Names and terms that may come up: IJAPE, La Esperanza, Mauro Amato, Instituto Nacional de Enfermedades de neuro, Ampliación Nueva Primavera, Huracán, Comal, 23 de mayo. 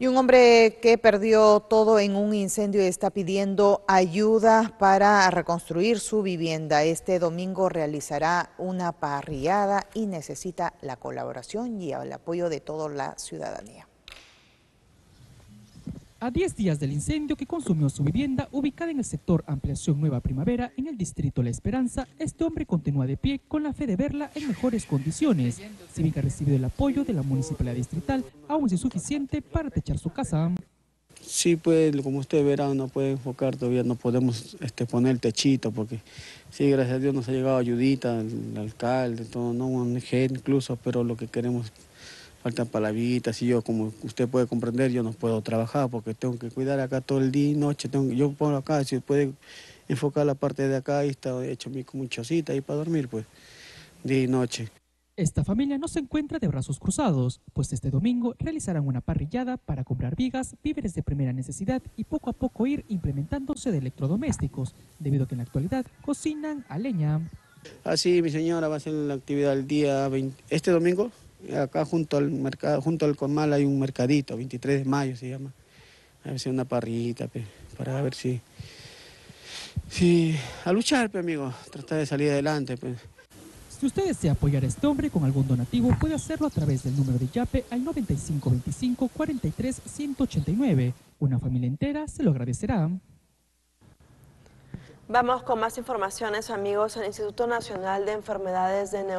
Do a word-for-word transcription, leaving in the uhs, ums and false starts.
Y un hombre que perdió todo en un incendio está pidiendo ayuda para reconstruir su vivienda. Este domingo realizará una parrillada y necesita la colaboración y el apoyo de toda la ciudadanía. A diez días del incendio que consumió su vivienda, ubicada en el sector Ampliación Nueva Primavera, en el distrito La Esperanza, este hombre continúa de pie con la fe de verla en mejores condiciones. Si bien que ha recibido el apoyo de la municipalidad distrital, aún es insuficiente para techar su casa. Sí, pues, como usted verá, no puede enfocar todavía, no podemos este, poner el techito, porque sí, gracias a Dios nos ha llegado ayudita, el alcalde, todo, no, un G incluso, pero lo que queremos... Faltan palabritas y yo, como usted puede comprender, yo no puedo trabajar porque tengo que cuidar acá todo el día y noche. Tengo, yo pongo acá, si puede enfocar la parte de acá, ahí está hecho mi chocita ahí para dormir, pues, día y noche. Esta familia no se encuentra de brazos cruzados, pues este domingo realizarán una parrillada para comprar vigas, víveres de primera necesidad y poco a poco ir implementándose de electrodomésticos, debido a que en la actualidad cocinan a leña. Así, mi señora, va a hacer la actividad el día veinte, este domingo. Acá junto al mercado, junto al Comal hay un mercadito, veintitrés de mayo se llama. A ver si una parrillita, pe, para ver si, si... A luchar, pe, amigo, tratar de salir adelante, pe. Si usted desea apoyar a este hombre con algún donativo, puede hacerlo a través del número de IJAPE al noventa y cinco veinticinco cuarenta y tres ciento ochenta y nueve. Una familia entera se lo agradecerá. Vamos con más informaciones, amigos. El Instituto Nacional de Enfermedades de Neuro